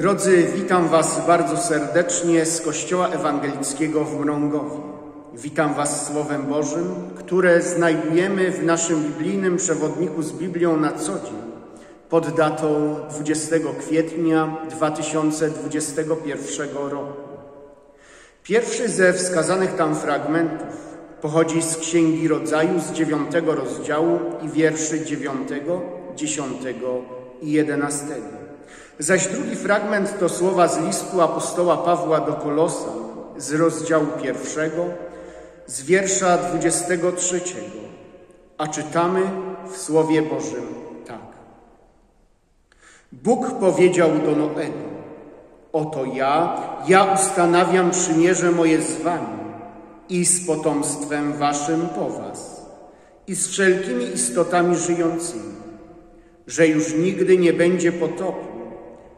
Drodzy, witam Was bardzo serdecznie z Kościoła Ewangelickiego w Mrągowie. Witam Was Słowem Bożym, które znajdujemy w naszym biblijnym przewodniku z Biblią na co dzień pod datą 20 kwietnia 2021 roku. Pierwszy ze wskazanych tam fragmentów pochodzi z Księgi Rodzaju z 9 rozdziału i wierszy 9, 10 i 11. Zaś drugi fragment to słowa z listu apostoła Pawła do Kolosan z rozdziału 1, z wiersza 23, a czytamy w Słowie Bożym tak. Bóg powiedział do Noego: oto ja ustanawiam przymierze moje z wami i z potomstwem waszym po was i z wszelkimi istotami żyjącymi, że już nigdy nie będzie potopu,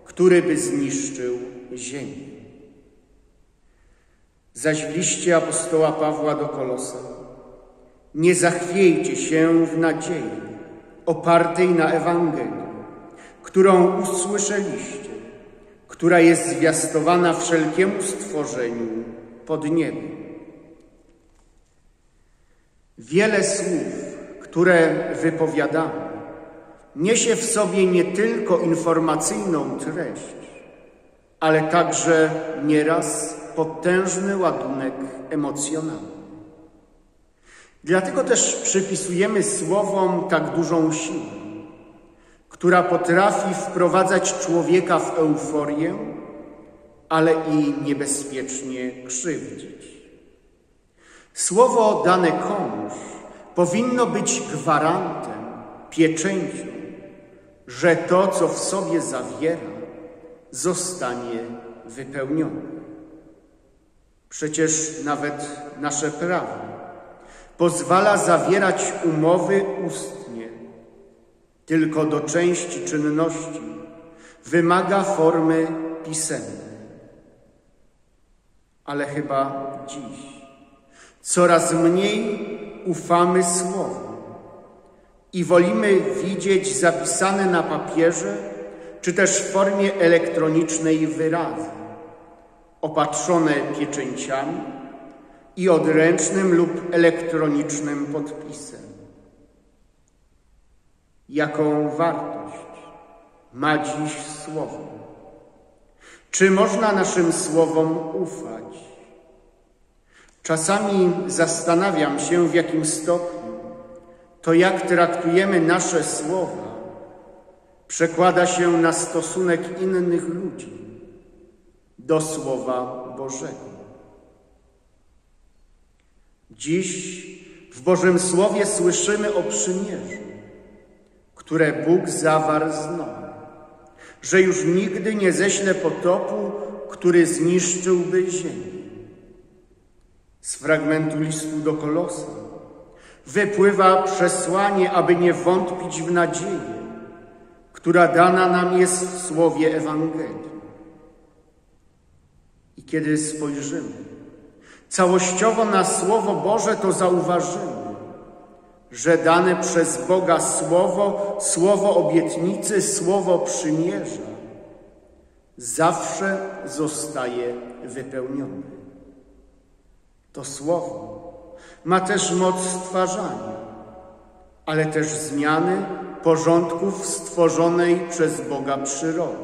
który by zniszczył ziemię. Zaś w liście apostoła Pawła do Kolosan: nie zachwiejcie się w nadziei opartej na Ewangelii, którą usłyszeliście, która jest zwiastowana wszelkiemu stworzeniu pod niebem. Wiele słów, które wypowiadamy, niesie w sobie nie tylko informacyjną treść, ale także nieraz potężny ładunek emocjonalny. Dlatego też przypisujemy słowom tak dużą siłę, która potrafi wprowadzać człowieka w euforię, ale i niebezpiecznie krzywdzić. Słowo dane komuś powinno być gwarantem, pieczęcią, że to, co w sobie zawiera, zostanie wypełnione. Przecież nawet nasze prawo pozwala zawierać umowy ustnie, tylko do części czynności wymaga formy pisemnej. Ale chyba dziś coraz mniej ufamy słowom i wolimy widzieć zapisane na papierze, czy też w formie elektronicznej wyrazy, opatrzone pieczęciami i odręcznym lub elektronicznym podpisem. Jaką wartość ma dziś słowo? Czy można naszym słowom ufać? Czasami zastanawiam się, w jakim stopniu to, jak traktujemy nasze słowa, przekłada się na stosunek innych ludzi do Słowa Bożego. Dziś w Bożym Słowie słyszymy o przymierzu, które Bóg zawarł z Noem, że już nigdy nie ześle potopu, który zniszczyłby ziemię. Z fragmentu listu do Kolosan wypływa przesłanie, aby nie wątpić w nadzieję, która dana nam jest w Słowie Ewangelii. I kiedy spojrzymy całościowo na Słowo Boże, to zauważymy, że dane przez Boga Słowo, Słowo obietnicy, Słowo przymierza, zawsze zostaje wypełnione. To Słowo ma też moc stwarzania, ale też zmiany porządków stworzonej przez Boga przyrody,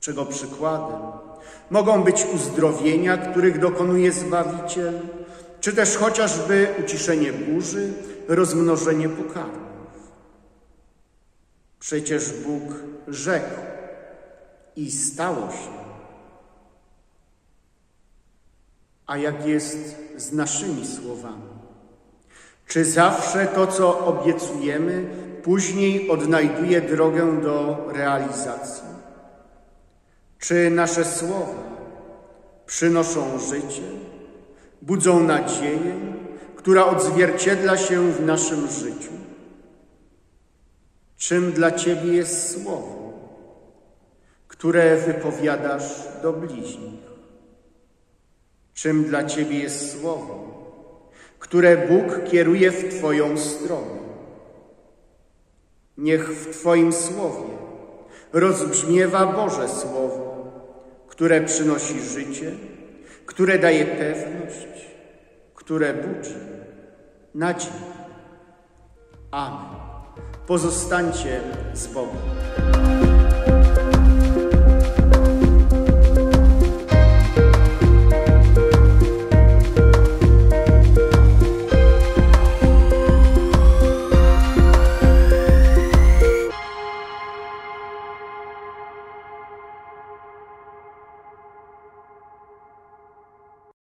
czego przykładem mogą być uzdrowienia, których dokonuje Zbawiciel, czy też chociażby uciszenie burzy, rozmnożenie pokarmów. Przecież Bóg rzekł i stało się. A jak jest z naszymi słowami? Czy zawsze to, co obiecujemy, później odnajduje drogę do realizacji? Czy nasze słowa przynoszą życie, budzą nadzieję, która odzwierciedla się w naszym życiu? Czym dla Ciebie jest słowo, które wypowiadasz do bliźnich? Czym dla Ciebie jest słowo, które Bóg kieruje w Twoją stronę? Niech w Twoim słowie rozbrzmiewa Boże Słowo, które przynosi życie, które daje pewność, które budzi nadzieję. Amen. Pozostańcie z Bogiem.